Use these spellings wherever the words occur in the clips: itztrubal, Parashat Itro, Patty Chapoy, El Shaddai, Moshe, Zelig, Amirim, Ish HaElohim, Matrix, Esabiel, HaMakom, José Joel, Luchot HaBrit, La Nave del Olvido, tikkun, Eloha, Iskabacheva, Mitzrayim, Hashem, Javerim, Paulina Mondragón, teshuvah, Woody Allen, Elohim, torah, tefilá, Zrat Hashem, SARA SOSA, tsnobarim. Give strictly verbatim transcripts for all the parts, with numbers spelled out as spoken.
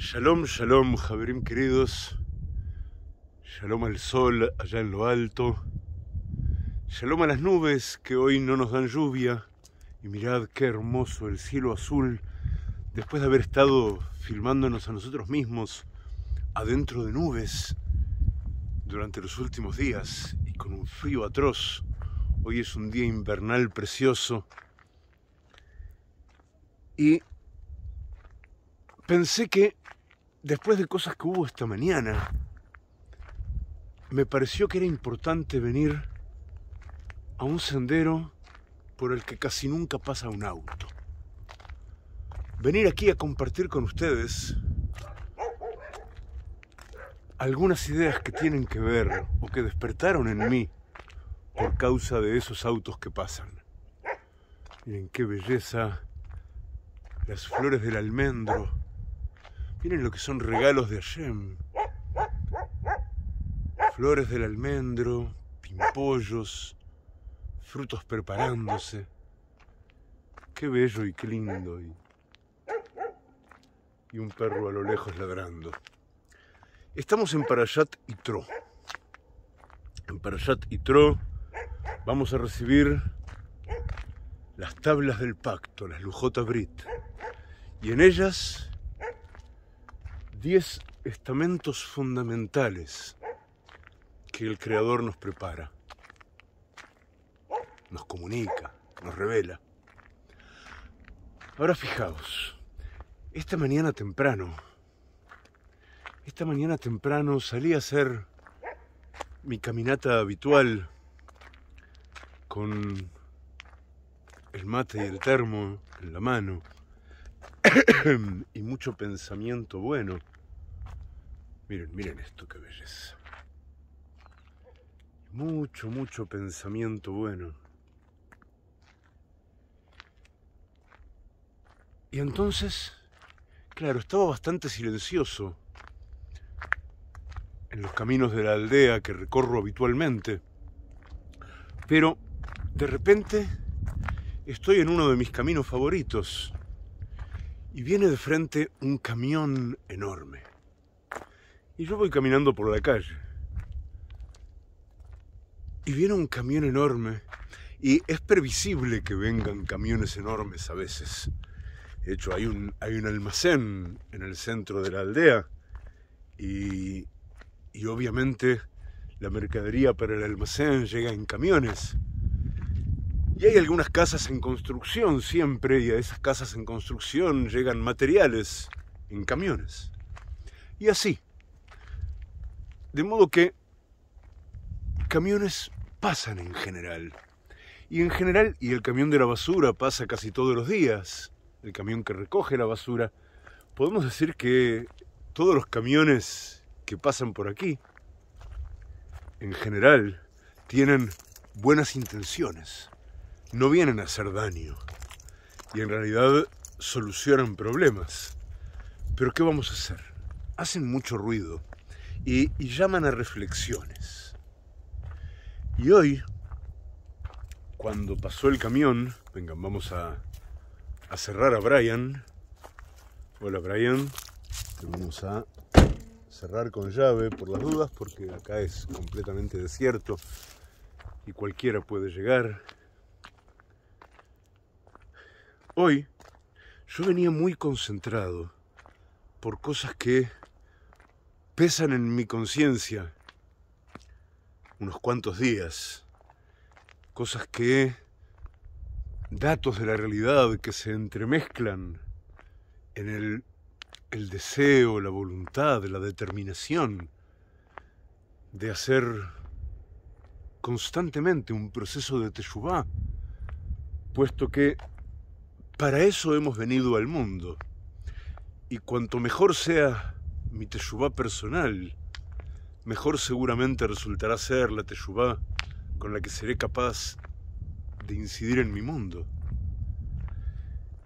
Shalom, shalom, Javerim queridos. Shalom al sol allá en lo alto. Shalom a las nubes que hoy no nos dan lluvia. Y mirad qué hermoso el cielo azul. Después de haber estado filmándonos a nosotros mismos adentro de nubes durante los últimos días y con un frío atroz, hoy es un día invernal precioso. Y pensé que después de cosas que hubo esta mañana, me pareció que era importante venir a un sendero por el que casi nunca pasa un auto. Venir aquí a compartir con ustedes algunas ideas que tienen que ver o que despertaron en mí por causa de esos autos que pasan. Miren qué belleza, las flores del almendro. Miren lo que son regalos de Hashem. Flores del almendro, pimpollos, frutos preparándose. Qué bello y qué lindo. Y, y un perro a lo lejos ladrando. Estamos en Parashat Itro. En Parashat Itro vamos a recibir las tablas del pacto, las Luchot HaBrit. Y en ellas, diez estamentos fundamentales que el Creador nos prepara, nos comunica, nos revela. Ahora fijaos, esta mañana temprano, esta mañana temprano salí a hacer mi caminata habitual con el mate y el termo en la mano y mucho pensamiento bueno. Miren, miren esto, qué belleza. Mucho, mucho pensamiento bueno. Y entonces, claro, estaba bastante silencioso en los caminos de la aldea que recorro habitualmente. Pero, de repente, estoy en uno de mis caminos favoritos. Y viene de frente un camión enorme. Y yo voy caminando por la calle. Y viene un camión enorme, y es previsible que vengan camiones enormes a veces. De hecho, hay un, hay un almacén en el centro de la aldea, y, y obviamente la mercadería para el almacén llega en camiones. Y hay algunas casas en construcción siempre, y a esas casas en construcción llegan materiales en camiones. Y así. De modo que camiones pasan en general, y en general, y el camión de la basura pasa casi todos los días, el camión que recoge la basura. Podemos decir que todos los camiones que pasan por aquí, en general, tienen buenas intenciones, no vienen a hacer daño, y en realidad solucionan problemas. Pero ¿qué vamos a hacer? Hacen mucho ruido, y, y llaman a reflexiones. Y hoy, cuando pasó el camión, vengan, vamos a, a cerrar a Brian. Hola Brian, te vamos a cerrar con llave por las dudas, porque acá es completamente desierto y cualquiera puede llegar. Hoy yo venía muy concentrado por cosas que pesan en mi conciencia unos cuantos días, cosas que, datos de la realidad que se entremezclan en el, el deseo, la voluntad, la determinación de hacer constantemente un proceso de teshuvah, puesto que para eso hemos venido al mundo, y cuanto mejor sea mi teshuvah personal, mejor seguramente resultará ser la teshuvah con la que seré capaz de incidir en mi mundo.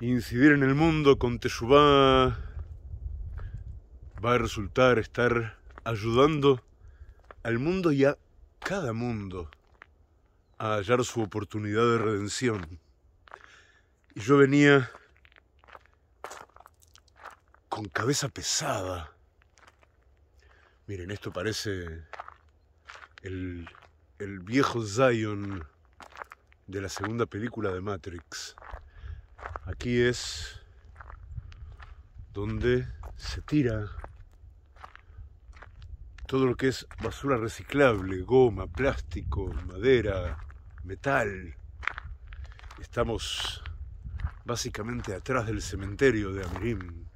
Incidir en el mundo con teshuvah va a resultar estar ayudando al mundo y a cada mundo a hallar su oportunidad de redención. Y yo venía con cabeza pesada. Miren, esto parece el, el viejo Zion de la segunda película de Matrix. Aquí es donde se tira todo lo que es basura reciclable, goma, plástico, madera, metal. Estamos básicamente atrás del cementerio de Amirim.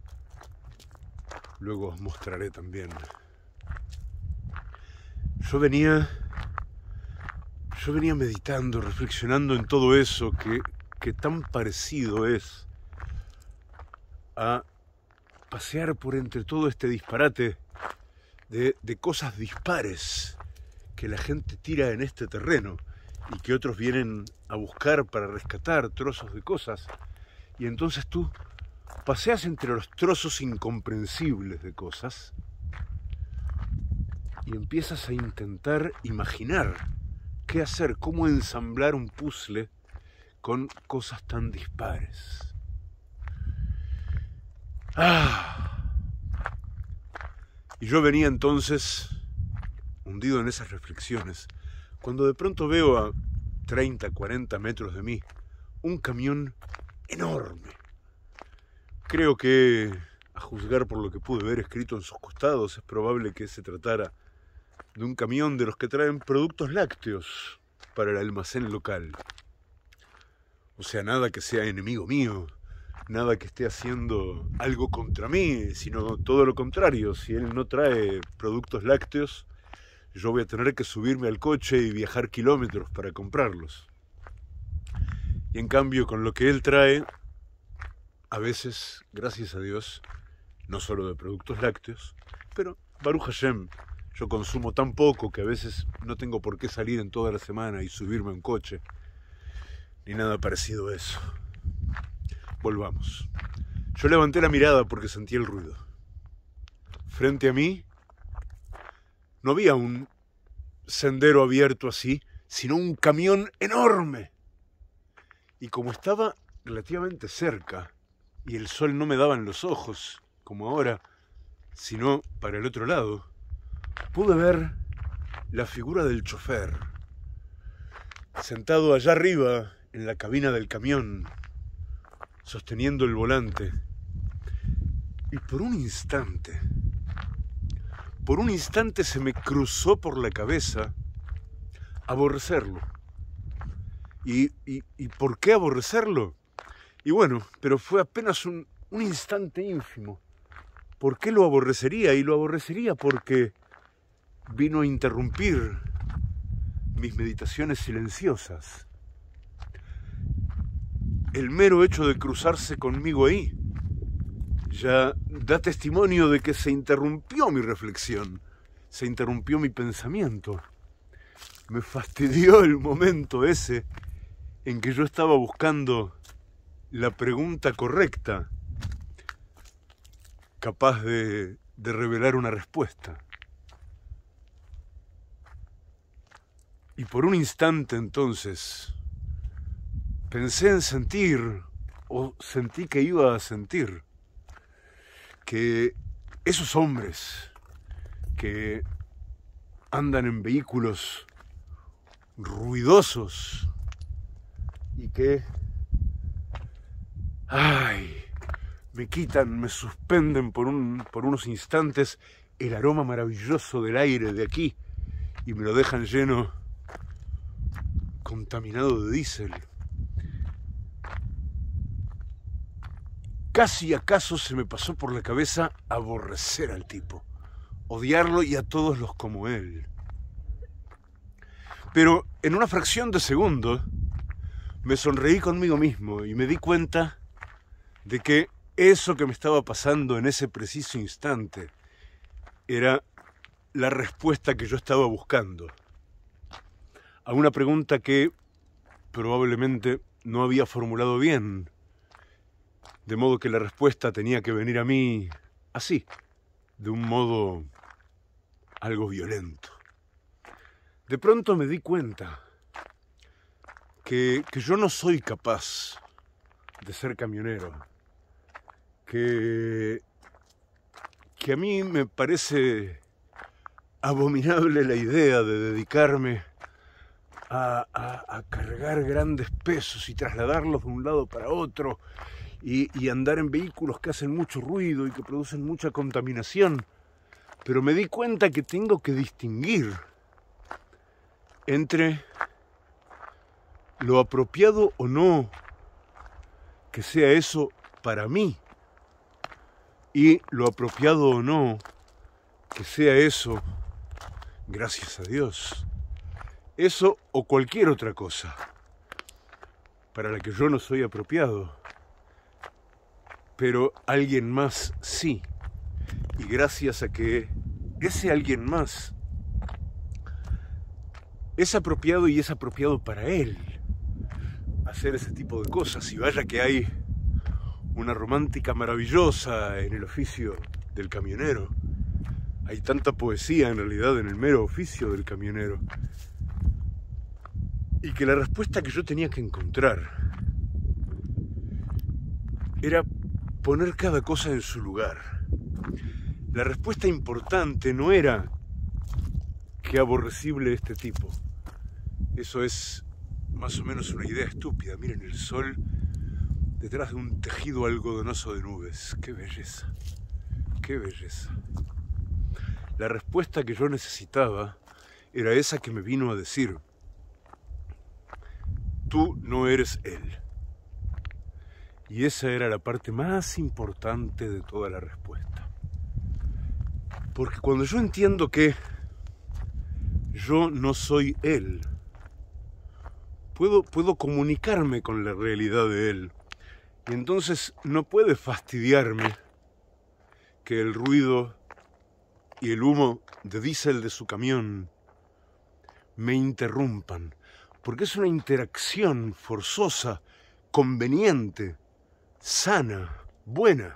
Luego os mostraré también. Yo venía, yo venía meditando, reflexionando en todo eso que, que tan parecido es a pasear por entre todo este disparate De, de cosas dispares que la gente tira en este terreno y que otros vienen a buscar para rescatar trozos de cosas, y entonces tú paseas entre los trozos incomprensibles de cosas y empiezas a intentar imaginar qué hacer, cómo ensamblar un puzzle con cosas tan dispares. ¡Ah! Y yo venía entonces hundido en esas reflexiones, cuando de pronto veo a treinta, cuarenta metros de mí un camión enorme. Creo que, a juzgar por lo que pude ver escrito en sus costados, es probable que se tratara de un camión de los que traen productos lácteos para el almacén local. O sea, nada que sea enemigo mío. Nada que esté haciendo algo contra mí, sino todo lo contrario. Si él no trae productos lácteos, yo voy a tener que subirme al coche y viajar kilómetros para comprarlos. Y en cambio, con lo que él trae, a veces, gracias a Dios, no solo de productos lácteos, pero Baruch Hashem, yo consumo tan poco que a veces no tengo por qué salir en toda la semana y subirme a un coche, ni nada parecido a eso. Volvamos. Yo levanté la mirada porque sentí el ruido. Frente a mí no había un sendero abierto así, sino un camión enorme. Y como estaba relativamente cerca y el sol no me daba en los ojos, como ahora, sino para el otro lado, pude ver la figura del chofer, sentado allá arriba en la cabina del camión, sosteniendo el volante. Y por un instante, por un instante se me cruzó por la cabeza aborrecerlo. ¿Y, y, y por qué aborrecerlo? Y bueno, pero fue apenas un, un instante ínfimo. ¿Por qué lo aborrecería? Y lo aborrecería porque vino a interrumpir mis meditaciones silenciosas. El mero hecho de cruzarse conmigo ahí ya da testimonio de que se interrumpió mi reflexión, se interrumpió mi pensamiento. Me fastidió el momento ese en que yo estaba buscando la pregunta correcta, capaz de, de revelar una respuesta. Y por un instante entonces pensé en sentir, o sentí que iba a sentir, que esos hombres que andan en vehículos ruidosos y que, ay, me quitan, me suspenden por, un, por unos instantes el aroma maravilloso del aire de aquí y me lo dejan lleno, contaminado de diésel. Casi acaso se me pasó por la cabeza aborrecer al tipo, odiarlo y a todos los como él. Pero en una fracción de segundo me sonreí conmigo mismo y me di cuenta de que eso que me estaba pasando en ese preciso instante era la respuesta que yo estaba buscando a una pregunta que probablemente no había formulado bien. De modo que la respuesta tenía que venir a mí así, de un modo algo violento. De pronto me di cuenta que, que yo no soy capaz de ser camionero, que que a mí me parece abominable la idea de dedicarme a, a, a cargar grandes pesos y trasladarlos de un lado para otro y, y andar en vehículos que hacen mucho ruido y que producen mucha contaminación. Pero me di cuenta que tengo que distinguir entre lo apropiado o no que sea eso para mí y lo apropiado o no que sea eso, gracias a Dios, eso o cualquier otra cosa para la que yo no soy apropiado, pero alguien más sí. Y gracias a que ese alguien más es apropiado y es apropiado para él hacer ese tipo de cosas. Y vaya que hay una romántica maravillosa en el oficio del camionero. Hay tanta poesía en realidad en el mero oficio del camionero. Y que la respuesta que yo tenía que encontrar era poner cada cosa en su lugar. La respuesta importante no era qué aborrecible este tipo. Eso es más o menos una idea estúpida. Miren el sol detrás de un tejido algodonoso de nubes. ¡Qué belleza! ¡Qué belleza! La respuesta que yo necesitaba era esa que me vino a decir: tú no eres él. Y esa era la parte más importante de toda la respuesta. Porque cuando yo entiendo que yo no soy él, puedo, puedo comunicarme con la realidad de él. Y entonces no puede fastidiarme que el ruido y el humo de diésel de su camión me interrumpan. Porque es una interacción forzosa, conveniente, sana, buena,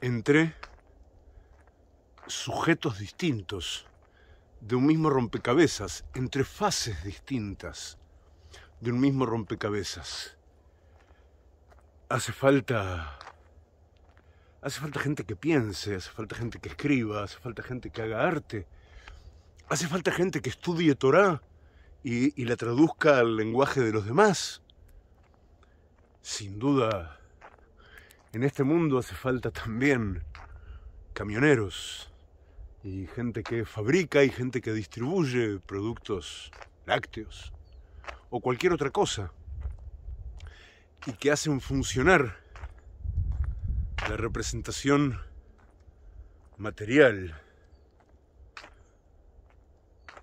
entre sujetos distintos de un mismo rompecabezas, entre fases distintas de un mismo rompecabezas. Hace falta, hace falta gente que piense, hace falta gente que escriba, hace falta gente que haga arte, hace falta gente que estudie Torá y, y la traduzca al lenguaje de los demás. Sin duda, en este mundo hace falta también camioneros y gente que fabrica y gente que distribuye productos lácteos o cualquier otra cosa, y que hacen funcionar la representación material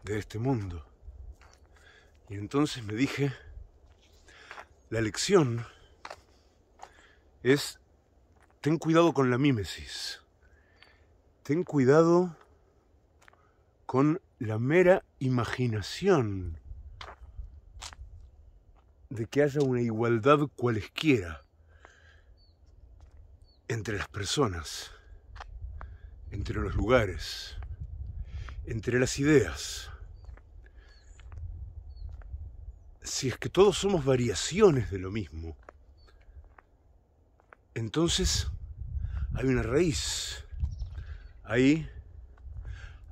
de este mundo. Y entonces me dije, la lección es: ten cuidado con la mímesis, ten cuidado con la mera imaginación de que haya una igualdad cualesquiera entre las personas, entre los lugares, entre las ideas. Si es que todos somos variaciones de lo mismo, entonces hay una raíz, hay,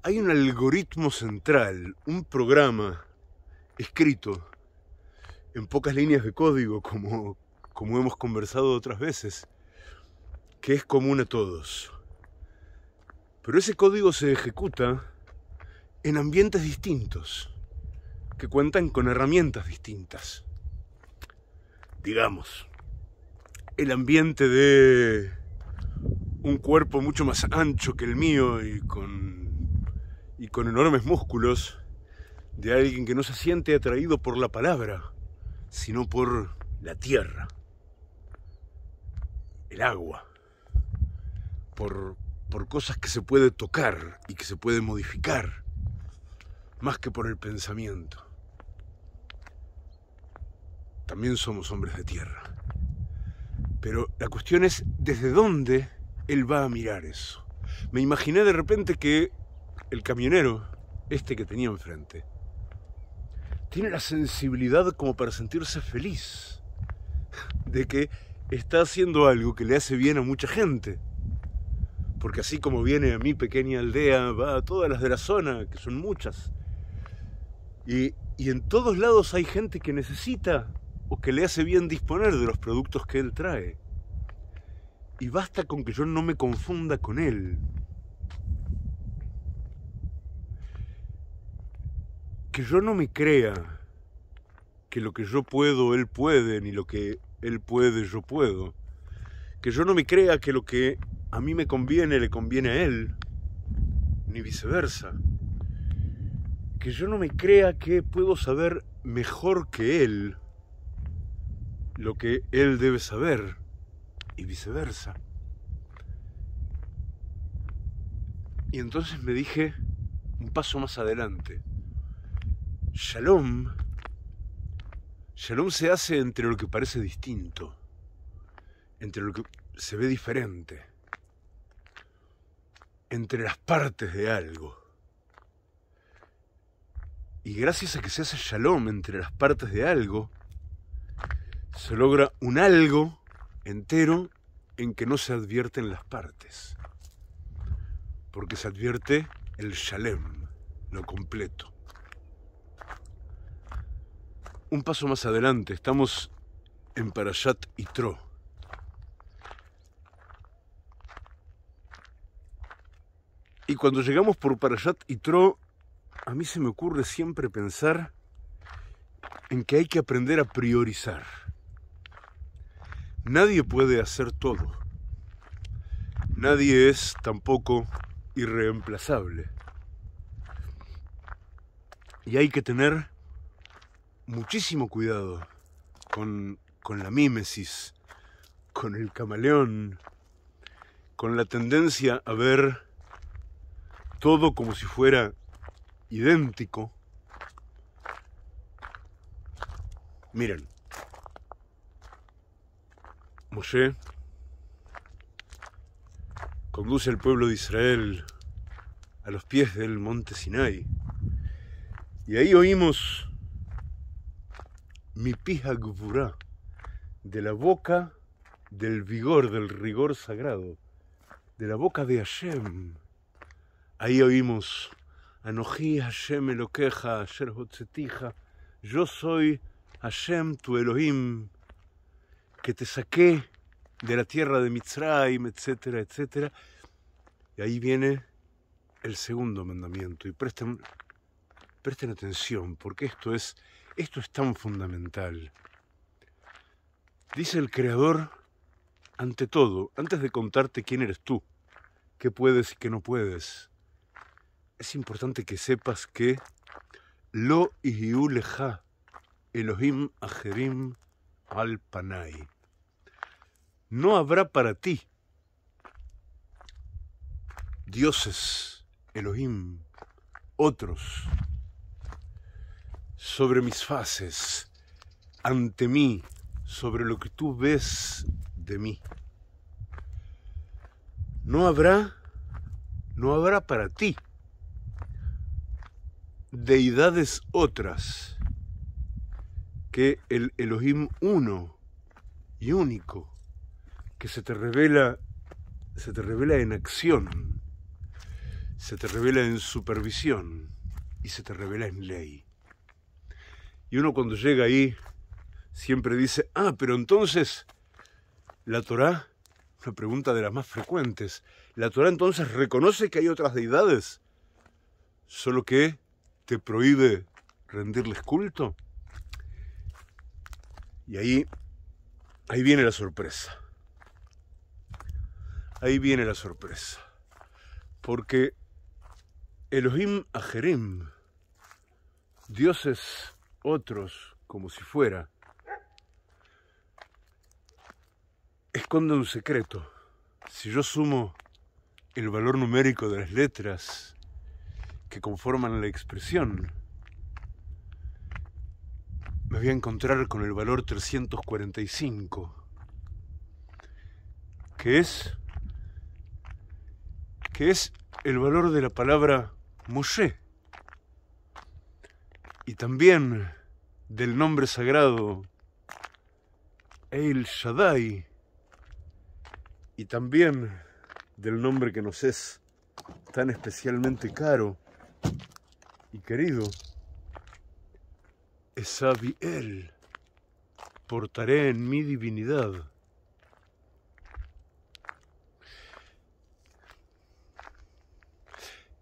hay un algoritmo central, un programa escrito en pocas líneas de código, como, como hemos conversado otras veces, que es común a todos. Pero ese código se ejecuta en ambientes distintos, que cuentan con herramientas distintas. Digamos, el ambiente de un cuerpo mucho más ancho que el mío y con, y con enormes músculos, de alguien que no se siente atraído por la palabra, sino por la tierra, el agua, por, por cosas que se puede tocar y que se puede modificar, más que por el pensamiento. También somos hombres de tierra. Pero la cuestión es, ¿desde dónde él va a mirar eso? Me imaginé de repente que el camionero, este que tenía enfrente, tiene la sensibilidad como para sentirse feliz de que está haciendo algo que le hace bien a mucha gente. porque así como viene a mi pequeña aldea, va a todas las de la zona, que son muchas. Y, y en todos lados hay gente que necesita o que le hace bien disponer de los productos que él trae. Y basta con que yo no me confunda con él. Que yo no me crea que lo que yo puedo, él puede, ni lo que él puede, yo puedo. Que yo no me crea que lo que a mí me conviene, le conviene a él, ni viceversa. Que yo no me crea que puedo saber mejor que él lo que él debe saber, y viceversa. Y entonces me dije un paso más adelante: Shalom, Shalom se hace entre lo que parece distinto, entre lo que se ve diferente, entre las partes de algo. Y gracias a que se hace Shalom entre las partes de algo, se logra un algo entero en que no se advierten las partes, porque se advierte el Shalem, lo completo. Un paso más adelante, estamos en Parashat Itro. Y cuando llegamos por Parashat Itro, a mí se me ocurre siempre pensar en que hay que aprender a priorizar. Nadie puede hacer todo. Nadie es tampoco irreemplazable. Y hay que tener muchísimo cuidado con, con la mímesis, con el camaleón, con la tendencia a ver todo como si fuera idéntico. Miren, Moshe conduce al pueblo de Israel a los pies del monte Sinai, y ahí oímos mi pija gvurá, de la boca del vigor, del rigor sagrado, de la boca de Hashem. Ahí oímos Anoji Hashem Elokeja Asher Hotzetija, yo soy Hashem tu Elohim, que te saqué de la tierra de Mitzrayim, etcétera, etcétera. Y ahí viene el segundo mandamiento. Y presten, presten atención, porque esto es, esto es tan fundamental. Dice el Creador, ante todo, antes de contarte quién eres tú, qué puedes y qué no puedes, es importante que sepas que Lo ihiu leja Elohim ajerim al panai. No habrá para ti dioses, Elohim, otros, sobre mis faces, ante mí, sobre lo que tú ves de mí. No habrá, no habrá para ti deidades otras que el Elohim uno y único, que se te revela, se te revela en acción, se te revela en supervisión y se te revela en ley. Y uno cuando llega ahí siempre dice: ah, pero entonces la Torá, una pregunta de las más frecuentes, la Torá entonces reconoce que hay otras deidades, solo que te prohíbe rendirles culto. Y ahí, ahí viene la sorpresa. Ahí viene la sorpresa. Porque Elohim Ajerim, dioses otros como si fuera, esconde un secreto. Si yo sumo el valor numérico de las letras que conforman la expresión, me voy a encontrar con el valor trescientos cuarenta y cinco, que es, que es el valor de la palabra Moshe, y también del nombre sagrado El Shaddai, y también del nombre que nos es tan especialmente caro y querido, Esabiel, portaré en mi divinidad.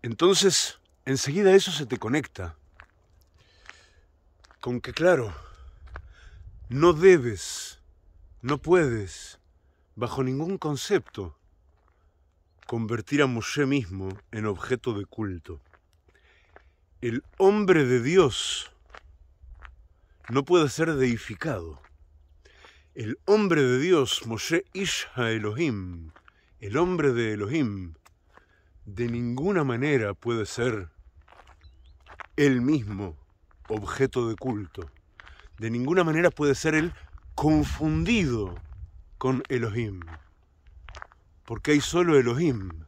Entonces, enseguida eso se te conecta con que, claro, no debes, no puedes, bajo ningún concepto, convertir a Moshe mismo en objeto de culto. El hombre de Dios no puede ser deificado. El hombre de Dios, Moshe Ish HaElohim, el hombre de Elohim, de ninguna manera puede ser él mismo objeto de culto. De ninguna manera puede ser él confundido con Elohim. Porque hay solo Elohim.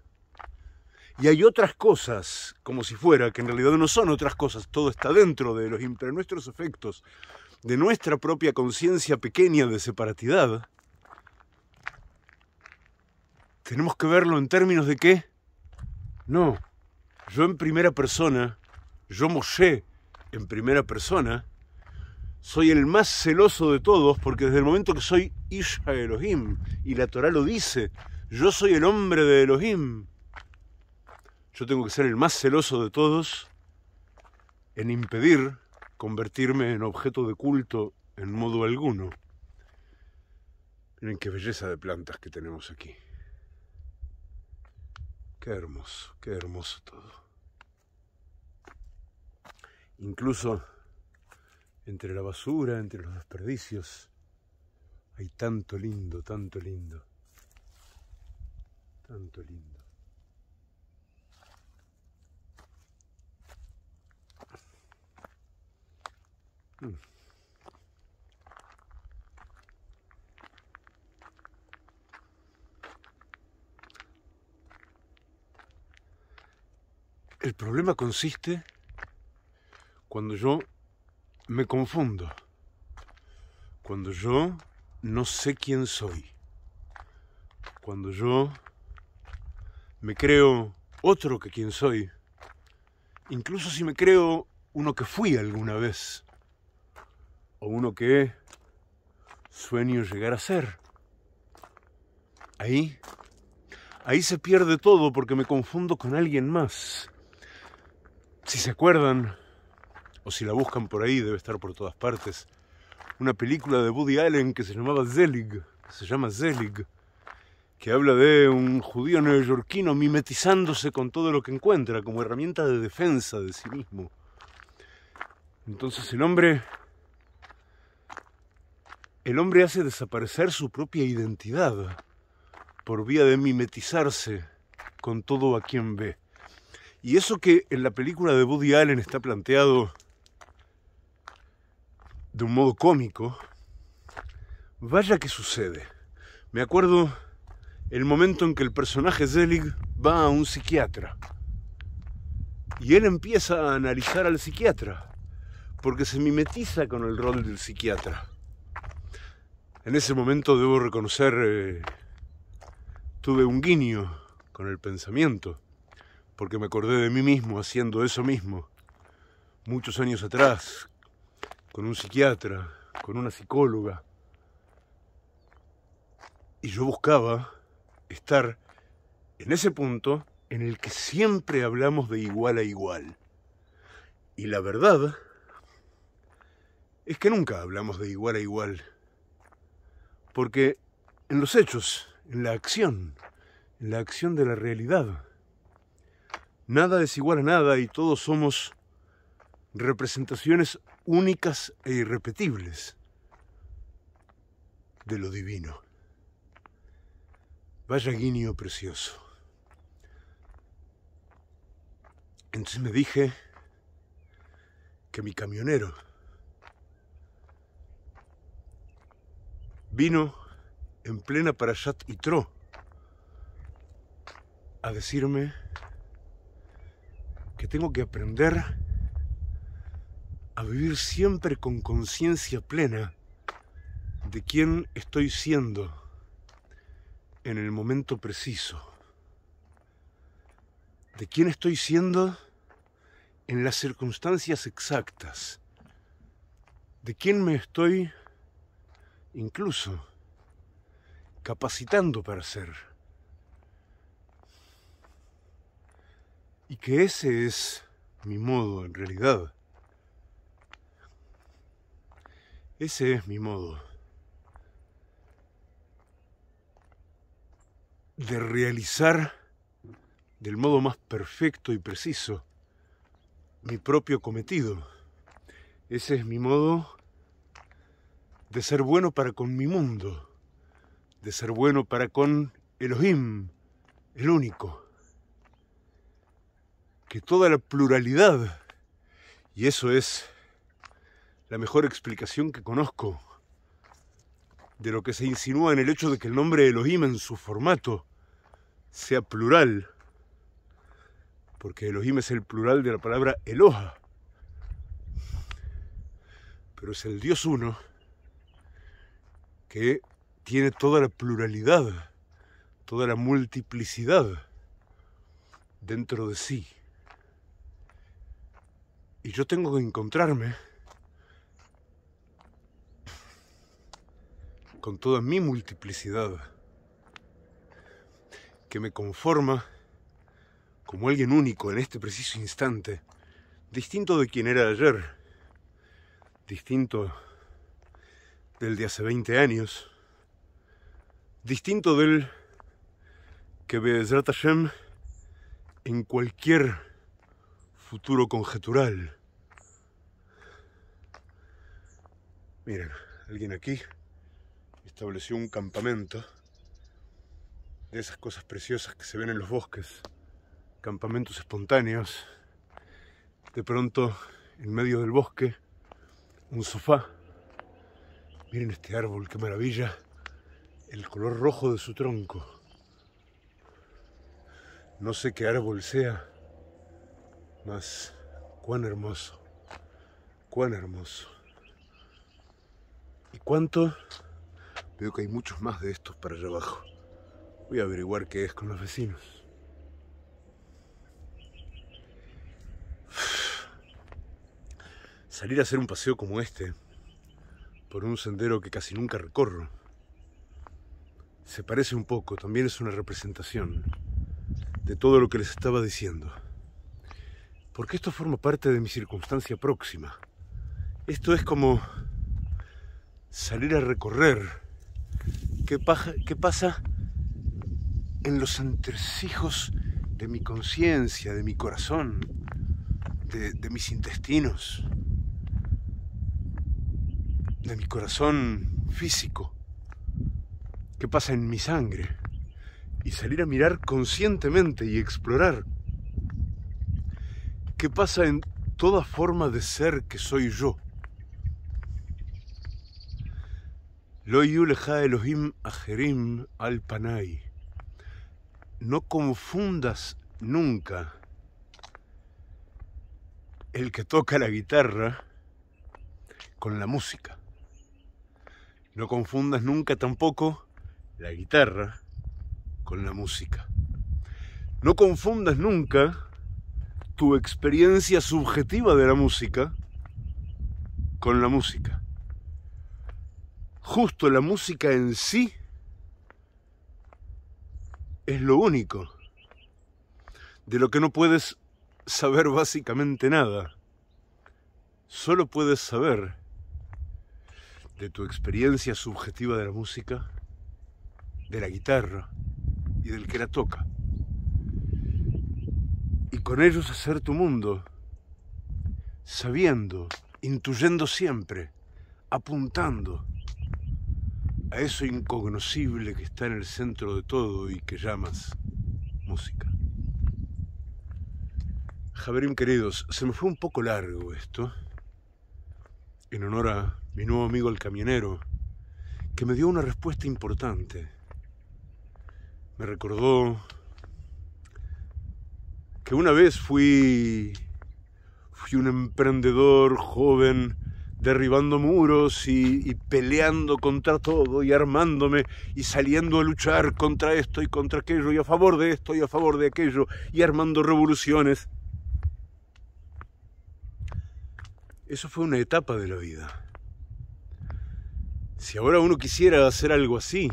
Y hay otras cosas, como si fuera, que en realidad no son otras cosas. Todo está dentro de Elohim, pero nuestros efectos, de nuestra propia conciencia pequeña de separatidad, tenemos que verlo en términos de qué. No, yo en primera persona, yo Moshe en primera persona, soy el más celoso de todos porque desde el momento que soy Ish HaElohim, y la Torah lo dice, yo soy el hombre de Elohim, yo tengo que ser el más celoso de todos en impedir convertirme en objeto de culto en modo alguno. Miren qué belleza de plantas que tenemos aquí. Qué hermoso, qué hermoso todo. Incluso entre la basura, entre los desperdicios, hay tanto lindo, tanto lindo, tanto lindo. Mm. El problema consiste cuando yo me confundo, cuando yo no sé quién soy, cuando yo me creo otro que quien soy, incluso si me creo uno que fui alguna vez, o uno que sueño llegar a ser. Ahí, ahí se pierde todo porque me confundo con alguien más. Si se acuerdan, o si la buscan por ahí, debe estar por todas partes, una película de Woody Allen que se llamaba Zelig, que se llama Zelig, que habla de un judío neoyorquino mimetizándose con todo lo que encuentra como herramienta de defensa de sí mismo. Entonces el hombre, el hombre hace desaparecer su propia identidad por vía de mimetizarse con todo a quien ve. Y eso que en la película de Woody Allen está planteado de un modo cómico, vaya que sucede. Me acuerdo el momento en que el personaje Zelig va a un psiquiatra. Y él empieza a analizar al psiquiatra, porque se mimetiza con el rol del psiquiatra. En ese momento, debo reconocer, eh, tuve un guiño con el pensamiento, porque me acordé de mí mismo haciendo eso mismo, muchos años atrás, con un psiquiatra, con una psicóloga. Y yo buscaba estar en ese punto en el que siempre hablamos de igual a igual. Y la verdad es que nunca hablamos de igual a igual, porque en los hechos, en la acción, en la acción de la realidad, nada es igual a nada y todos somos representaciones únicas e irrepetibles de lo divino. Vaya guiño precioso. Entonces me dije que mi camionero vino en plena Parashat Itro a decirme que tengo que aprender a vivir siempre con conciencia plena de quién estoy siendo en el momento preciso. de quién estoy siendo en las circunstancias exactas, de quién me estoy incluso capacitando para ser. Y que ese es mi modo en realidad. Ese es mi modo de realizar del modo más perfecto y preciso mi propio cometido. Ese es mi modo de ser bueno para con mi mundo, de ser bueno para con Elohim, el único. Que toda la pluralidad, y eso es la mejor explicación que conozco de lo que se insinúa en el hecho de que el nombre Elohim en su formato sea plural, porque Elohim es el plural de la palabra Eloha, pero es el Dios uno que tiene toda la pluralidad, toda la multiplicidad dentro de sí. Y yo tengo que encontrarme con toda mi multiplicidad, que me conforma como alguien único en este preciso instante, distinto de quien era ayer, distinto del de hace veinte años, distinto del que ve Zrat Hashem en cualquier futuro conjetural. Miren, alguien aquí estableció un campamento de esas cosas preciosas que se ven en los bosques, campamentos espontáneos. De pronto, en medio del bosque, un sofá. Miren este árbol, qué maravilla, el color rojo de su tronco. No sé qué árbol sea, mas cuán hermoso, cuán hermoso. ¿Y cuánto? Veo que hay muchos más de estos para allá abajo. Voy a averiguar qué es con los vecinos. Salir a hacer un paseo como este, por un sendero que casi nunca recorro, se parece un poco, también es una representación de todo lo que les estaba diciendo. Porque esto forma parte de mi circunstancia próxima. Esto es como salir a recorrer. ¿Qué, paja, ¿Qué pasa en los entresijos de mi conciencia, de mi corazón, de, de mis intestinos, de mi corazón físico? ¿Qué pasa en mi sangre? Y salir a mirar conscientemente y explorar. ¿Qué pasa en toda forma de ser que soy yo? Lo yuleja Elohim ajerim al panay. No confundas nunca el que toca la guitarra con la música. No confundas nunca tampoco la guitarra con la música. No confundas nunca tu experiencia subjetiva de la música con la música. Justo la música en sí es lo único de lo que no puedes saber básicamente nada. Solo puedes saber de tu experiencia subjetiva de la música, de la guitarra y del que la toca. Y con ellos hacer tu mundo, sabiendo, intuyendo siempre, apuntando a eso incognoscible que está en el centro de todo y que llamas música. Javerim queridos, se me fue un poco largo esto, en honor a mi nuevo amigo el camionero, que me dio una respuesta importante. Me recordó que una vez fui, fui un emprendedor joven derribando muros y, y peleando contra todo y armándome y saliendo a luchar contra esto y contra aquello y a favor de esto y a favor de aquello y armando revoluciones. Eso fue una etapa de la vida. Si ahora uno quisiera hacer algo así,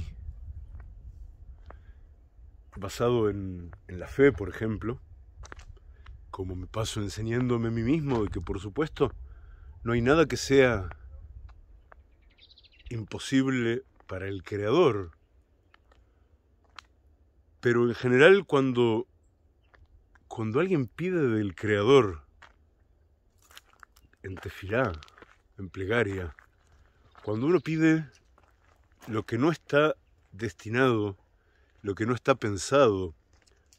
basado en, en la fe, por ejemplo, como me paso enseñándome a mí mismo de que, por supuesto, no hay nada que sea imposible para el Creador. Pero en general, cuando, cuando alguien pide del Creador, en tefilá, en plegaria, cuando uno pide lo que no está destinado, lo que no está pensado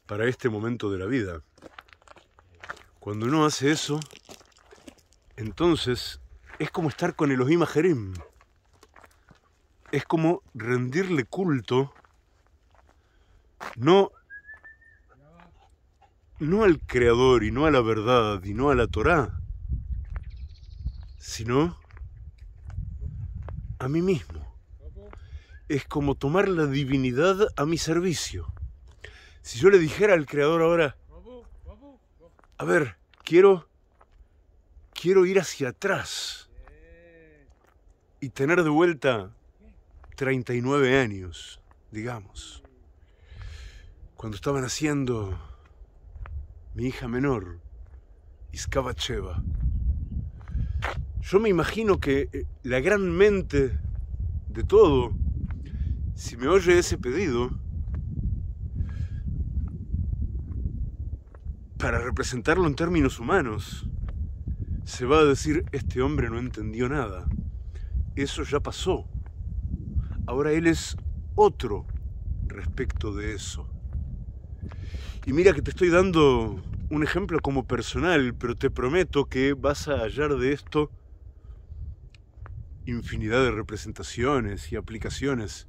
para este momento de la vida, cuando uno hace eso, entonces es como estar con Elohim Ajerim. Es como rendirle culto, no, no al Creador y no a la verdad y no a la Torá, sino a mí mismo. Es como tomar la divinidad a mi servicio. Si yo le dijera al Creador ahora, a ver, quiero, quiero ir hacia atrás y tener de vuelta treinta y nueve años, digamos, cuando estaba naciendo mi hija menor, Iskabacheva. Yo me imagino que la gran mente de todo, si me oye ese pedido, para representarlo en términos humanos, se va a decir, este hombre no entendió nada. Eso ya pasó. Ahora él es otro respecto de eso. Y mira que te estoy dando un ejemplo como personal, pero te prometo que vas a hallar de esto infinidad de representaciones y aplicaciones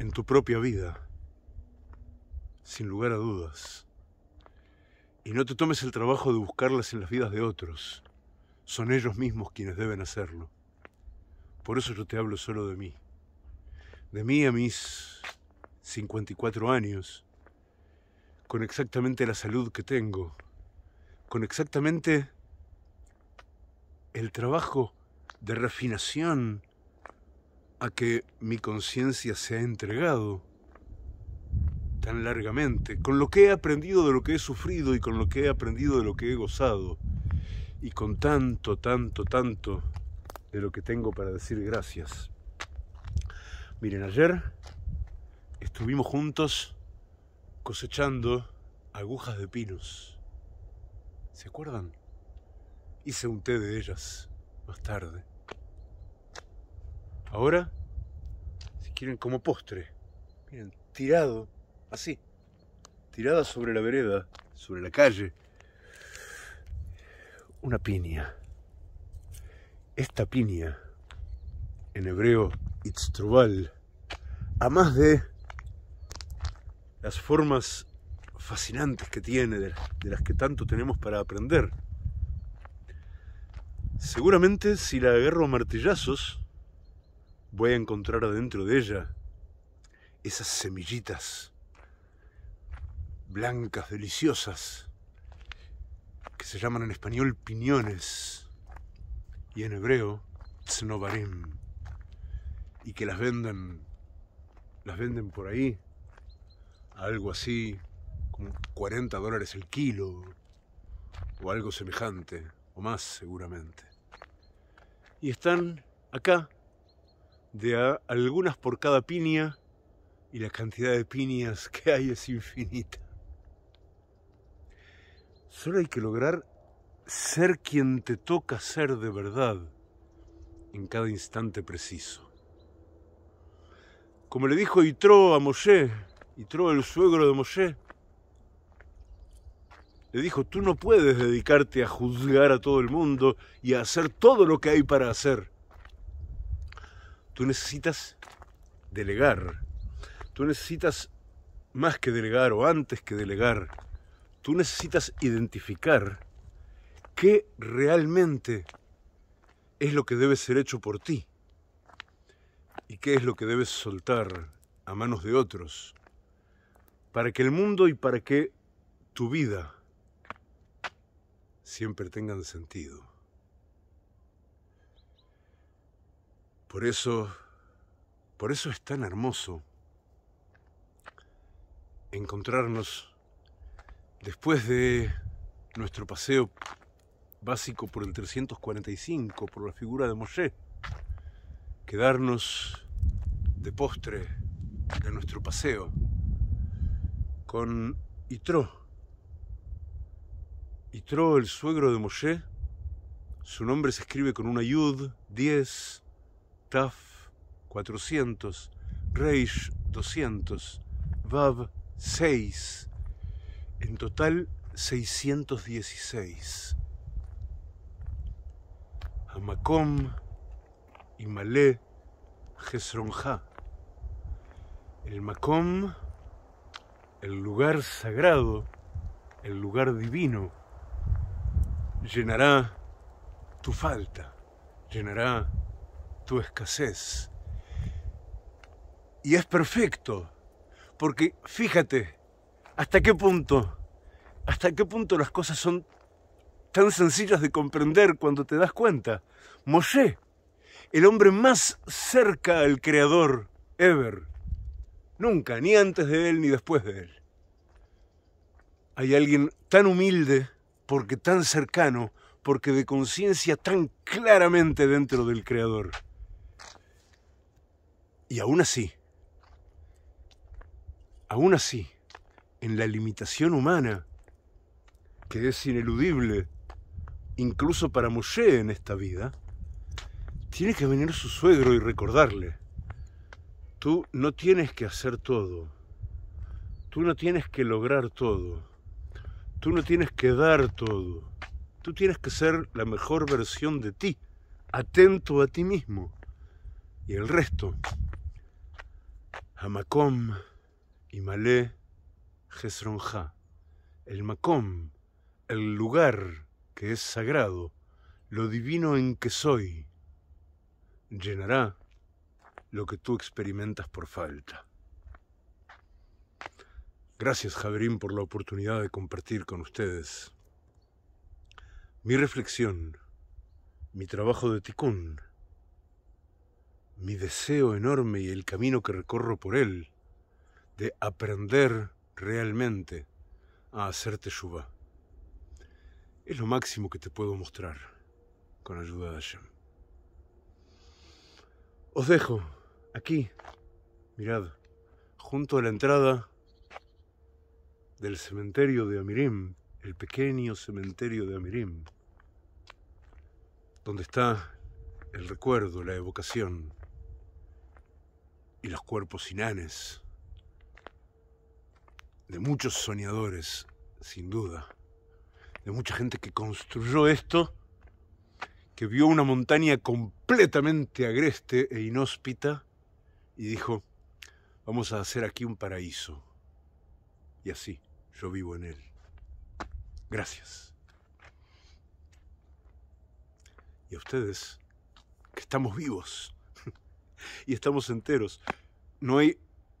en tu propia vida, sin lugar a dudas. Y no te tomes el trabajo de buscarlas en las vidas de otros. Son ellos mismos quienes deben hacerlo. Por eso yo te hablo solo de mí. De mí a mis cincuenta y cuatro años, con exactamente la salud que tengo, con exactamente el trabajo de refinación a que mi conciencia se ha entregado tan largamente, con lo que he aprendido de lo que he sufrido y con lo que he aprendido de lo que he gozado y con tanto, tanto, tanto de lo que tengo para decir gracias. Miren, ayer estuvimos juntos cosechando agujas de pinos. ¿Se acuerdan? Hice un té de ellas más tarde. Ahora, si quieren como postre, miren, tirado así, tirada sobre la vereda, sobre la calle, una piña. Esta piña, en hebreo itztrubal, a más de las formas fascinantes que tiene, de las que tanto tenemos para aprender, seguramente si la agarro a martillazos, voy a encontrar adentro de ella esas semillitas blancas, deliciosas, que se llaman en español piñones y en hebreo tsnobarim, y que las venden, las venden por ahí a algo así como cuarenta dólares el kilo o algo semejante, o más seguramente, y están acá de a algunas por cada piña, y la cantidad de piñas que hay es infinita. Solo hay que lograr ser quien te toca ser de verdad en cada instante preciso. Como le dijo Itro a Moshe, Itro el suegro de Moshe, le dijo, tú no puedes dedicarte a juzgar a todo el mundo y a hacer todo lo que hay para hacer. Tú necesitas delegar. Tú necesitas más que delegar o antes que delegar. Tú necesitas identificar qué realmente es lo que debe ser hecho por ti y qué es lo que debes soltar a manos de otros para que el mundo y para que tu vida siempre tengan sentido. Por eso, por eso es tan hermoso encontrarnos después de nuestro paseo básico por el trescientos cuarenta y cinco, por la figura de Moshe, quedarnos de postre de nuestro paseo con Itro. Itro, el suegro de Moshe, su nombre se escribe con una yud, diez, taf, cuatrocientos, reish, doscientos, vav, seis, en total seiscientos dieciséis. HaMakom, Imalé, Jezronja. El Makom, el lugar sagrado, el lugar divino, llenará tu falta, llenará tu escasez. Y es perfecto, porque fíjate hasta qué punto, hasta qué punto las cosas son tan sencillas de comprender cuando te das cuenta. Moshe, el hombre más cerca al Creador ever. Nunca, ni antes de él ni después de él. Hay alguien tan humilde, porque tan cercano, porque de conciencia tan claramente dentro del Creador. Y aún así, aún así, en la limitación humana, que es ineludible, incluso para Moshe en esta vida, tiene que venir su suegro y recordarle: tú no tienes que hacer todo, tú no tienes que lograr todo, tú no tienes que dar todo, tú tienes que ser la mejor versión de ti, atento a ti mismo, y el resto, HaMakom, Imalé, Jezronja, el Makom, el lugar que es sagrado, lo divino en que soy, llenará lo que tú experimentas por falta. Gracias, Javerín, por la oportunidad de compartir con ustedes mi reflexión, mi trabajo de tikkun, mi deseo enorme y el camino que recorro por él de aprender realmente a hacer teshuvah. Es lo máximo que te puedo mostrar, con ayuda de Hashem. Os dejo aquí, mirad, junto a la entrada del cementerio de Amirim, el pequeño cementerio de Amirim, donde está el recuerdo, la evocación y los cuerpos inanes de muchos soñadores, sin duda, de mucha gente que construyó esto, que vio una montaña completamente agreste e inhóspita y dijo: vamos a hacer aquí un paraíso. Y así yo vivo en él. Gracias. Y a ustedes, que estamos vivos y estamos enteros, no hay,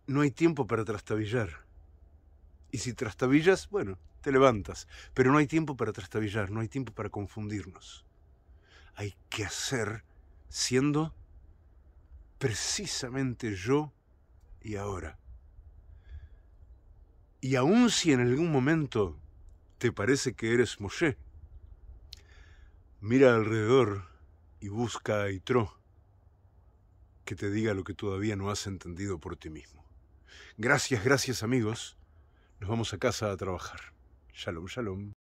no hay tiempo para trastabillar. Y si trastabillas, bueno, te levantas, pero no hay tiempo para trastabillar, no hay tiempo para confundirnos. Hay que hacer siendo precisamente yo y ahora. Y aun si en algún momento te parece que eres Moshe, mira alrededor y busca a Itro que te diga lo que todavía no has entendido por ti mismo. Gracias, gracias amigos. Nos vamos a casa a trabajar. Shalom, shalom.